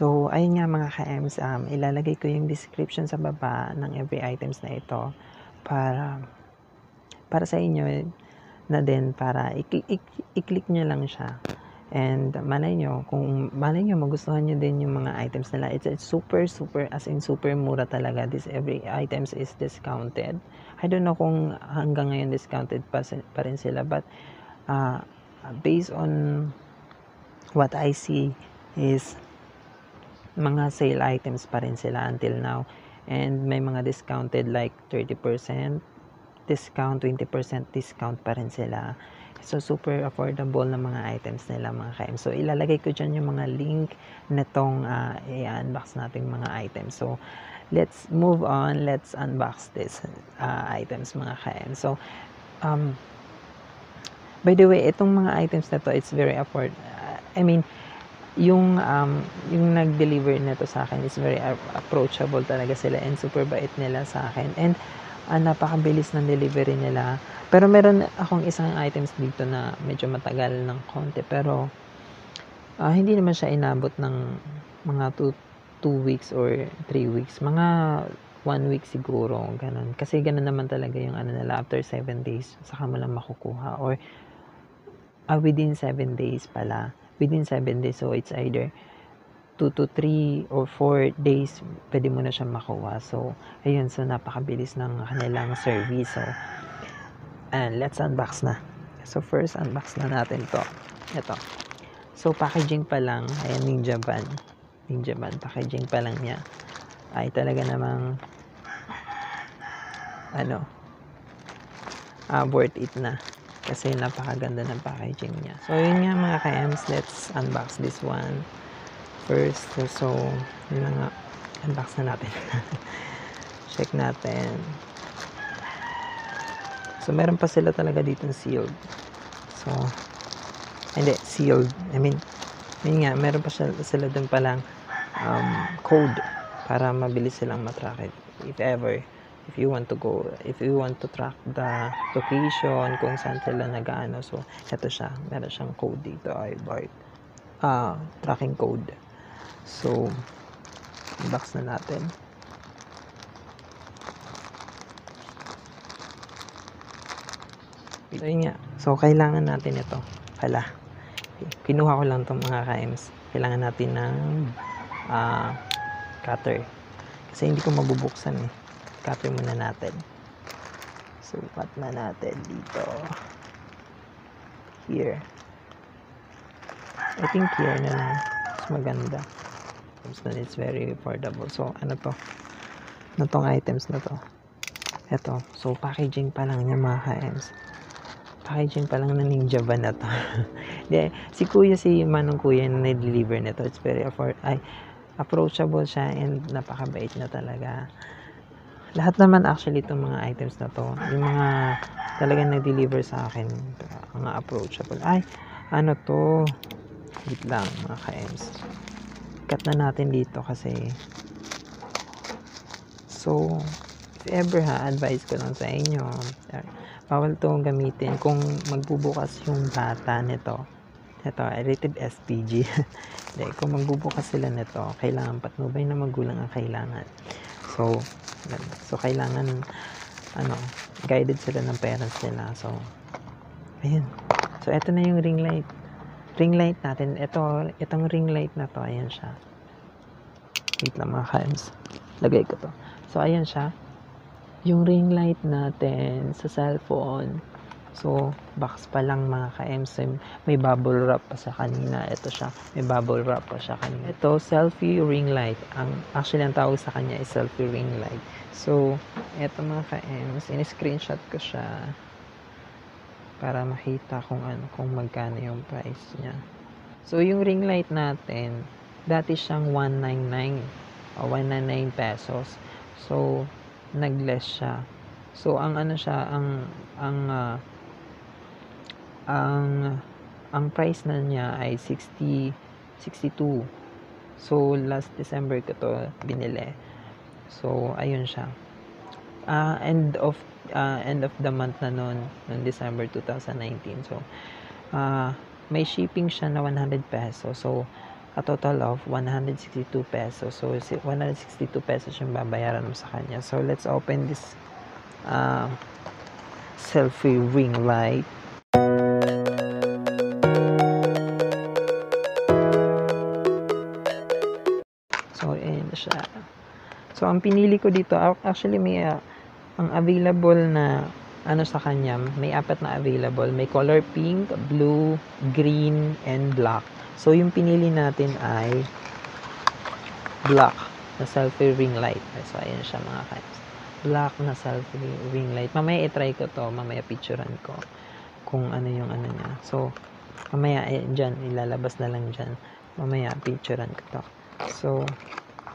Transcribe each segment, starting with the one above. So, ayun nga mga ka-ems, ilalagay ko yung description sa baba ng every items na ito para sa inyo na din, para i-click nyo lang siya. And malay nyo, magustuhan nyo din yung mga items nila. It's super, as in super mura talaga. This every items is discounted. I don't know kung hanggang ngayon discounted pa rin sila. But based on what I see is mga sale items pa rin sila until now. And may mga discounted like 30% discount, 20% discount pa rin sila. So, super affordable na mga items nila mga ka-em. So, ilalagay ko dyan yung mga link na itong i-unbox natin mga items. So, let's move on. Let's unbox these items mga ka-em. So, by the way, itong mga items na to, it's very affordable. I mean, yung nag-deliver na to sa akin is very approachable talaga sila and super bait nila sa akin. And, napakabilis ng delivery nila. Pero meron akong isang items dito na medyo matagal ng konti. Pero, hindi naman siya inabot ng mga 2 weeks or 3 weeks. Mga 1 week siguro. Ganun. Kasi ganun naman talaga yung nila. After 7 days, saka mo lang makukuha. Or, within 7 days pala. Within 7 days. So, it's either 2 to 3 or 4 days, pwede mo na siyang makuha. So, ayun. So, napakabilis ng kanilang service. So, and let's unbox na. So, first, unbox na natin to. Ito. So, packaging pa lang. Ayan, Ninja Van. Ninja Van. Packaging pa lang niya. Ay, talaga namang worth it na. Kasi, napakaganda ng packaging niya. So, yun nga mga ka-ems. Let's unbox this one. First, so, yun nga, unbox na natin. Check natin. So, meron pa sila talaga dito sealed. So, hindi, sealed. I mean, yun nga, meron pa sila dun palang code para mabilis silang matrack it. If ever, if you want to go, if you want to track the location, kung saan sila nag-ano. So, eto siya. Meron siyang code dito. Tracking code. So, unbox na natin. So, yun nga. So, kailangan natin ito. Pala. Kinuha ko lang itong mga ka-ems. Kailangan natin ng cutter. Kasi hindi ko mabubuksan eh. Cutter muna natin. Sukat na natin dito. Here. I think here na lang. Mas maganda. It's very affordable. So, ano to? Natong items na to. Ito. So, packaging pa lang niya mga ka-ems. Packaging pa lang na Ninja Van na to. Yeah, si Manong Kuya na deliver na to. It's very approachable siya and napakabait na talaga. Lahat naman actually itong mga items na to. Yung mga talaga nag-deliver sa akin. Ang approachable. Ay, ano to? Wait lang mga ka-ems. Cut na natin dito kasi. So, if ever advice ko lang sa inyo, bawal itong gamitin kung magbubukas yung bata nito. Ito, rated SPG. Kung magbubukas sila nito, kailangan patnubay na magulang ang kailangan. So kailangan guided sila ng parents nila. So, ayun. So, eto na yung ring light. Ring light natin. Itong ring light na to. Ayan siya. Wait lang mga ka-ems. Lagay ko to. So, ayan siya. Yung ring light natin sa cellphone. So, box pa lang mga ka-ems. May bubble wrap pa siya kanina. Ito siya. May bubble wrap pa siya kanina. Ito, selfie ring light. Ang tawag sa kanya is selfie ring light. So, ito mga ka-ems. In-screenshot ko siya. Para makita kung magkano yung price niya. So, yung ring light natin, dati siyang 199 o 199 pesos. So, nag-less siya. So, ang price na niya ay 62. So, last December ko to binili. So, ayun siya. End of the month na noon December 2019. So, may shipping siya na 100 pesos. So, a total of 162 pesos. So 162 pesos yung babayaran mo sa kanya. So let's open this selfie ring light. So ayan siya. So ang pinili ko dito, actually may ang available na ano sa kanya, may apat na available. May color pink, blue, green, and black. So yung pinili natin ay black na selfie ring light. So ayan siya mga guys. Black na selfie ring light. Mamaya i-try ko to, mamaya picturean ko kung ano yung ano niya. So mamaya diyan ilalabas na lang diyan. Mamaya picturean ko to. So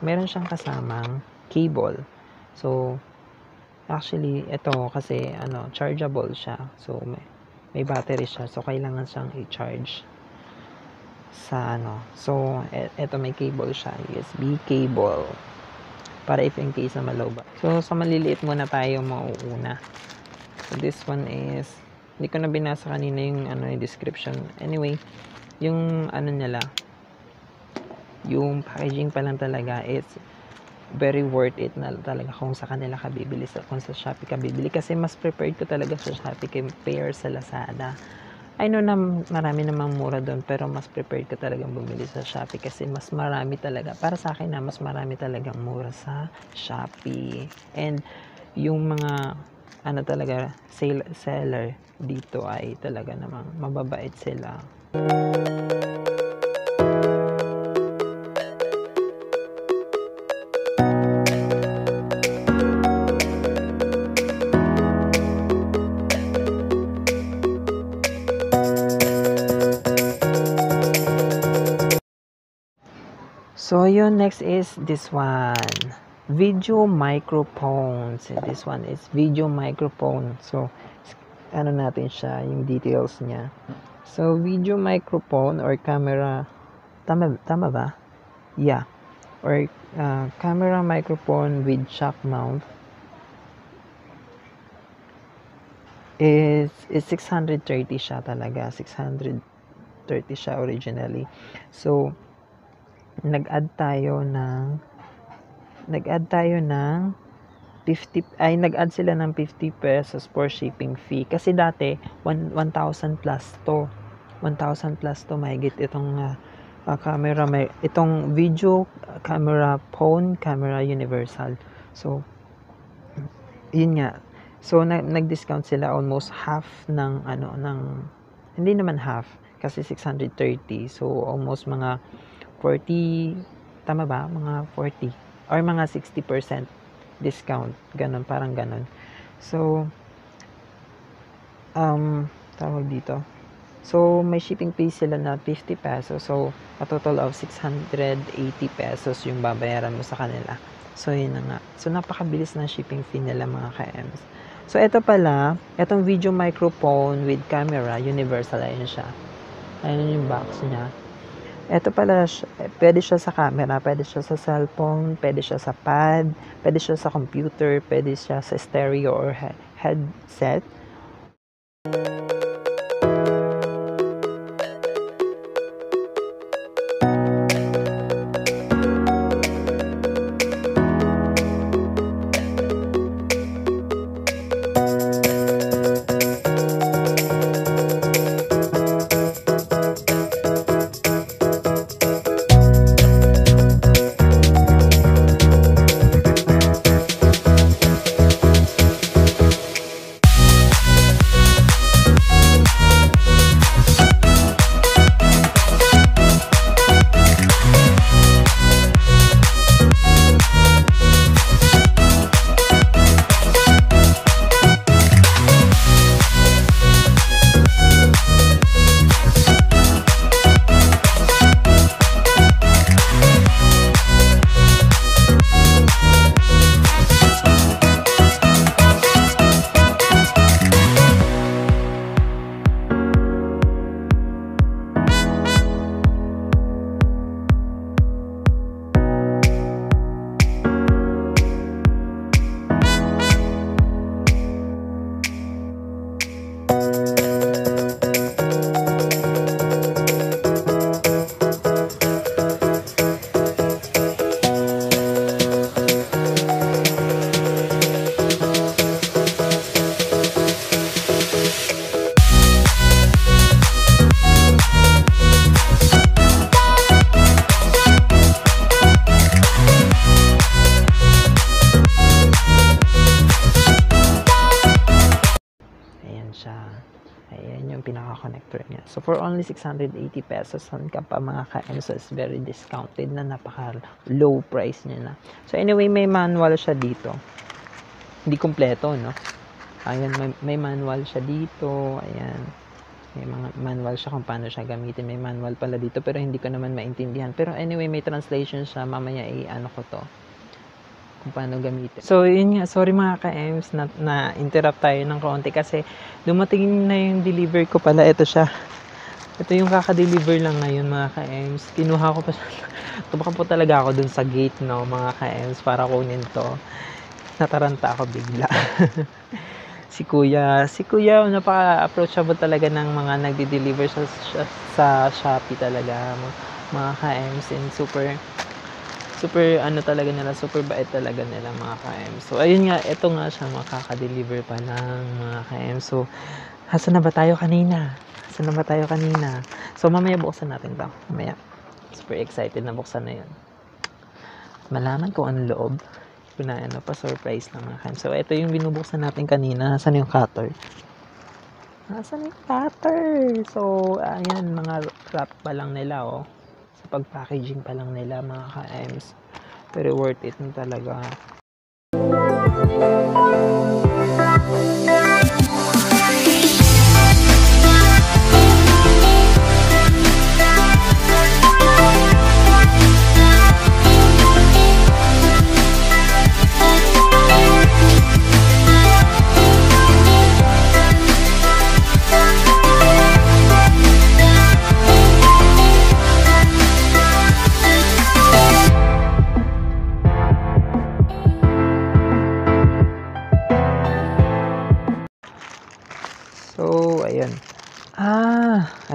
meron siyang kasamang cable. So actually ito kasi ano, chargeable siya. So may battery siya. So kailangan siyang i-charge sa ano. So eto may cable siya, USB cable, para if in case na malow ba. So sa maliliit muna tayo mauuna. So this one is, hindi ko na binasa kanina yung ano yung description. Anyway, yung ano nila, yung packaging pa lang talaga, it's very worth it na talaga kung sa kanila ka bibili, kung sa Shopee ka bibili, kasi mas prepared ko talaga sa Shopee compare sa Lazada. I know na marami namang mura doon, pero mas prepared ka talagang bumili sa Shopee kasi mas marami talaga. Para sa akin na, mas marami talagang mura sa Shopee. And yung mga ano talaga, seller dito ay talaga namang mababait sila. So yun, next is this one, video microphone. So this one is video microphone. So ano natin siya, yung details niya. So video microphone or camera, tama ba? Yeah, or camera microphone with shock mount is 630 siya talaga. 630 siya originally. So nag-add tayo ng 50, ay nag-add sila ng 50 pesos for shipping fee, kasi dati 1,000 plus to, 1,000 plus to mahigit itong camera, itong video camera phone, camera universal. So yun nga, so nag-discount sila almost half ng ano, ng hindi naman half kasi 630, so almost mga 40, tama ba? Mga 40 or mga 60% discount. Ganon, parang ganon. So, tawag dito. So, may shipping fee sila na 50 pesos. So, a total of 680 pesos yung babayaran mo sa kanila. So, yun na nga. So, napakabilis ng shipping fee nila mga KMs. So, ito pala, itong video microphone with camera, universal, ayun siya. Ayun yung box niya. Ito pala, pwede siya sa camera, pwede siya sa cellphone, pwede siya sa pad, pwede siya sa computer, pwede siya sa stereo or headset. makakonect rin yan. So, for only 680 pesos, saan ka pa mga ka-enso, is very discounted na napaka-low price niya na. So, anyway, may manual siya dito. Hindi kumpleto, no? Ayan, may manual siya dito. Ayan. May mga manual siya kung paano siya gamitin. May manual pala dito, pero hindi ko naman maintindihan. Pero anyway, may translation siya. Mamaya, i-ano ko to. Paano gamitin. So, yun nga. Sorry mga ka-EMS na-interrupt tayo ng konti kasi dumating na yung deliver ko pala. Ito siya. Ito yung kaka-deliver lang ngayon mga ka-EMS. Kinuha ko pa siya. Tumaka po talaga ako dun sa gate, no, mga ka-EMS, para kunin to. Nataranta ako bigla. Si Kuya, napaka-approachable talaga ng mga nagdi-deliver sa Shopee talaga. Mga ka-EMS and super ano talaga nila, super bait talaga nila mga ka-em. So, ayun nga, ito nga siya, makaka-deliver pa lang mga ka-em. So, Hasan na ba tayo kanina? So, mamaya buksan natin daw. Mamaya. Super excited na buksan na yun. Malaman ko ang loob. Ano, pa-surprise lang mga ka-em. So, ito yung binubuksan natin kanina. Hasan yung cutter? Hasan yung cutter? So, ayan, mga wrap pa lang nila, oh. Pag-packaging pa lang nila mga ka-EMS, pero worth it na talaga.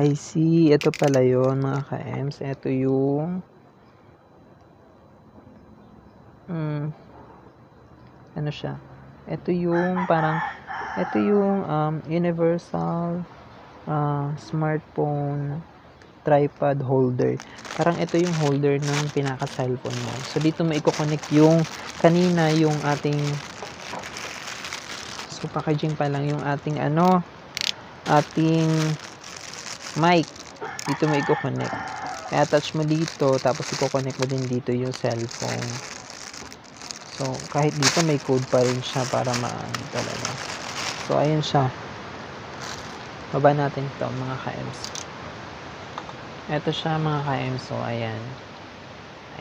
I see. Ito pala yun, mga ka-EMS. Ito yung... ano siya? Ito yung parang... Ito yung universal smartphone tripod holder. Parang ito yung holder ng pinaka-cellphone mo. So, dito mo i-connect yung kanina yung ating... So, packaging pa lang yung ating ano... ating... mic. Dito mo i-connect. I-attach mo dito, tapos i-connect mo din dito yung cellphone. So, kahit dito may code pa rin siya para maano talaga. So, ayun siya. Baba natin ito, mga ka-EMS. Ito siya, mga ka-EMS. So, ayan.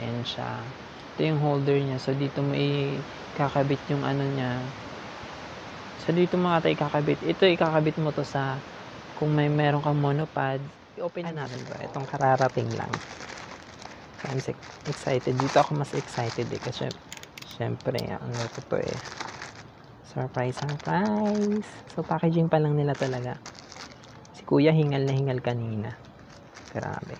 Ayan siya. Ito yung holder niya. So, dito mo i-kakabit yung ano niya. So, dito mo ata ikakabit. Ito, ikakabit mo to sa kung meron kang monopod, i-open natin ba? Itong kararating lang. So, I'm excited. Dito ako mas excited eh. Kasi, syempre, ano ko to eh. Surprise! So, packaging pa lang nila talaga. Si Kuya, hingal na hingal kanina. Grabe.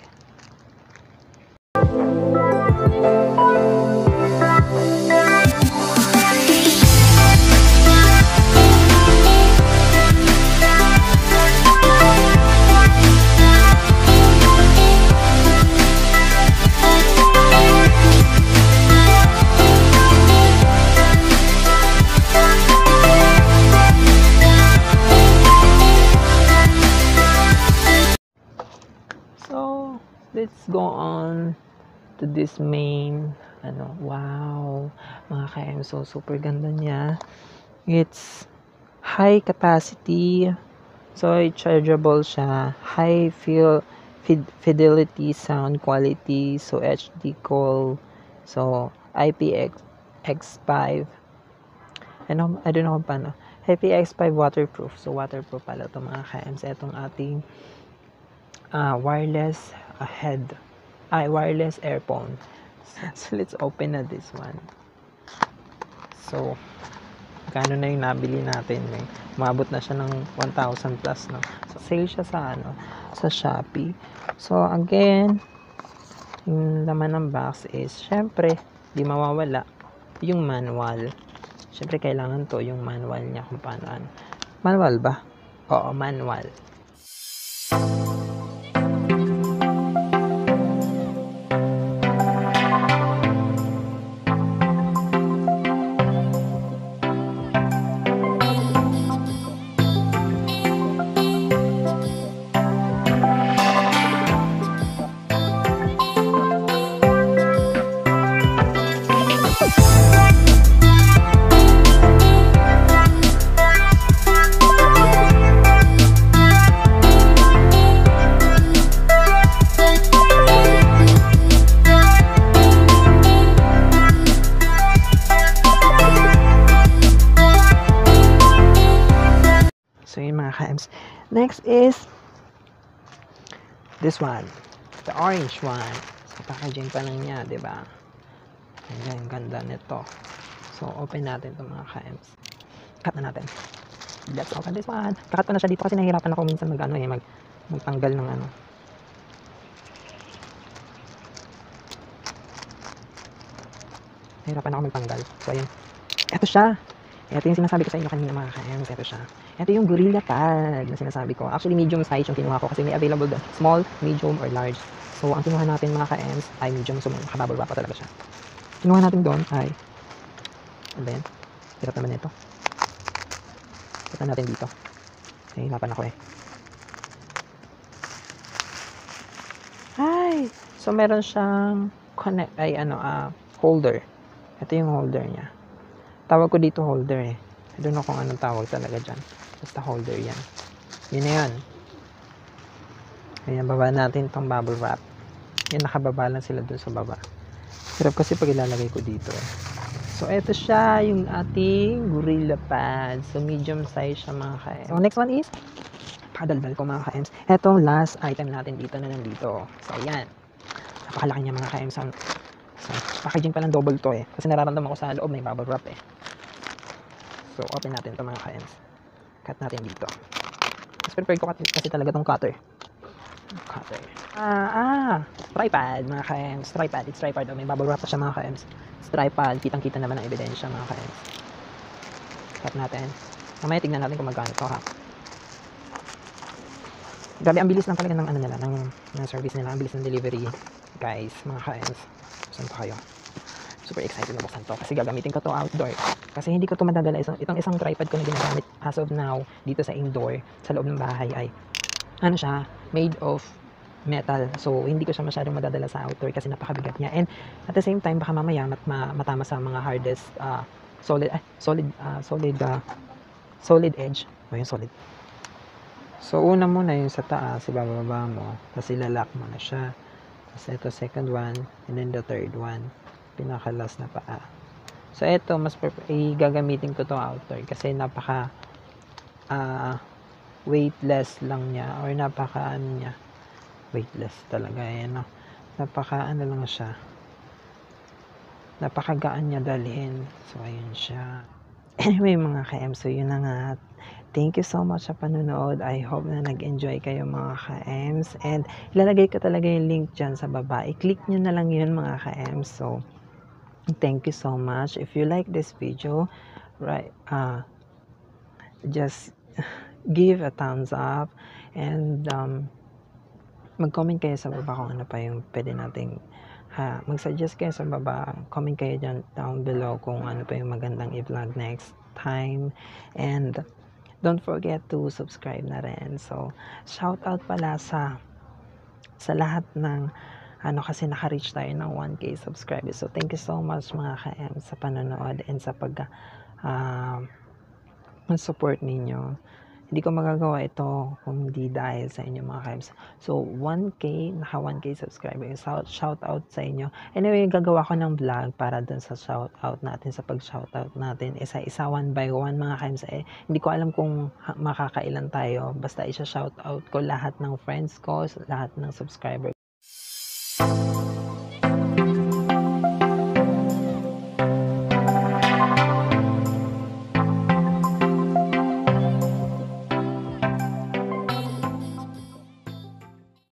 Let's go on to this main ano. Wow, mga ka-EMS, so super ganda niya. It's high capacity, so rechargeable siya, high fidelity sound quality, so HD call, so IPX5 ano, I don't know kung paano. IPX5 waterproof, so waterproof pala to mga ka-EMS. Itong ating wireless head, wireless earphone. So, let's open na this one. So, kano na yung nabili natin? Umabot na siya ng 1,000 plus, no? So, sale siya sa, ano, sa Shopee. So, again, yung laman ng box is, syempre, di mawawala yung manual. Syempre, kailangan to, yung manual niya kung paano, ano. Manual ba? Oo, manual. mga ka-ems. Next is this one, the orange one. So packaging pa lang niya, diba? Ang ganda nito. So open natin to mga ka-ems. Cut na natin. Let's open this one. Kakat ko na siya dito kasi nahihirapan ako minsan magtanggal ng ano. Nahihirapan ako magtanggal. So ayun. Ito siya. Ito yung sinasabi ko sa inyo kanina mga ka-ems. Ito siya. Ito yung GorillaPod na sinasabi ko. Actually medium size yung kinuha ko kasi may available doon. Small, medium, or large. So ang kinuha natin mga ka-ems ay medium. So makababulwa pa talaga siya. Kinuha natin doon ay and then, hirap naman ito. Kita natin dito. Hihirapan ako eh. Ay! So, meron siyang connect, holder. Ito yung holder niya. Tawag ko dito holder eh. I don't know kung anong tawag talaga dyan. Basta holder yan. Yun na yun. Ayan, baba natin itong bubble wrap. Yan, nakababa lang sila dun sa baba. Hirap kasi pag ilalagay ko dito eh. So, ito siya yung ating GorillaPod. So, medium size siya mga ka-ems. So, next one is, padaldal ko mga ka-ems. Itong last item natin dito na nandito. So, ayan. Napakalaki niya mga ka-ems. So, packaging palang double to eh. Kasi nararamdaman ko sa loob may bubble wrap eh. So, open natin ito mga ka-ems. Cut natin dito. Mas prepared ko kasi talaga itong cutter. Cutter. Tripod mga ka-ems. Tripod. It's tripod. May bubble wrap pa siya mga ka-ems. It's tripod. Kitang-kita naman ang ebidensya mga ka-ems. Cut natin. Mamaya tignan natin kung magkano ito ha. Grabe, ang bilis lang talaga ng ano nila, ng service nila. Ang bilis ng delivery. Guys, mga ka-ems. Saan pa kayo? Super excited na buksan to kasi gagamitin ko to outdoor. Kasi hindi ko to madadala. Itong isang tripod ko na ginagamit as of now dito sa indoor, sa loob ng bahay ay ano siya, made of metal. So, hindi ko siya masyadong madadala sa outdoor kasi napakabigat niya. And, at the same time, baka mamaya matama sa mga hardest solid edge. O, yung solid. So, una muna yung sa taas, ibababa mo. Tapos, ilalak mo na siya. Tapos, ito, second one. And then, the third one. Pinakalas na paa. So, ito, gagamitin ko to outdoor kasi napaka weightless lang niya or napaka ano niya, weightless talaga eh, no? Napaka ano lang siya, napakagaan niya dalhin. So ayun siya. Anyway mga ka-em, so yun na nga. Thank you so much sa panonood. I hope na nag-enjoy kayo mga ka-ems, and ilalagay ko talaga yung link dyan sa baba. I-click nyo na lang yun mga ka-ems. So thank you so much. If you like this video, right, just give a thumbs up, and mag-comment kayo sa baba kung ano pa yung pwede nating mag-suggest kayo sa baba. Comment kayo dyan down below kung ano pa yung magandang i-vlog next time, and don't forget to subscribe na rin. So shout out pala sa lahat ng ano, kasi naka-reach tayo ng 1,000 subscribers. So thank you so much mga ka-em sa panonood and sa pag-support ninyo. Hindi ko magagawa ito kung hindi dahil sa inyo mga ka-ems. So, 1,000, naka 1,000 subscriber. Shout out sa inyo. Anyway, gagawa ko ng vlog para dun sa shout out natin, sa pag-shout out natin. Isa-isa, one by one mga ka-ems. Eh, hindi ko alam kung makakailan tayo. Basta isa-shout out ko lahat ng friends ko, lahat ng subscriber.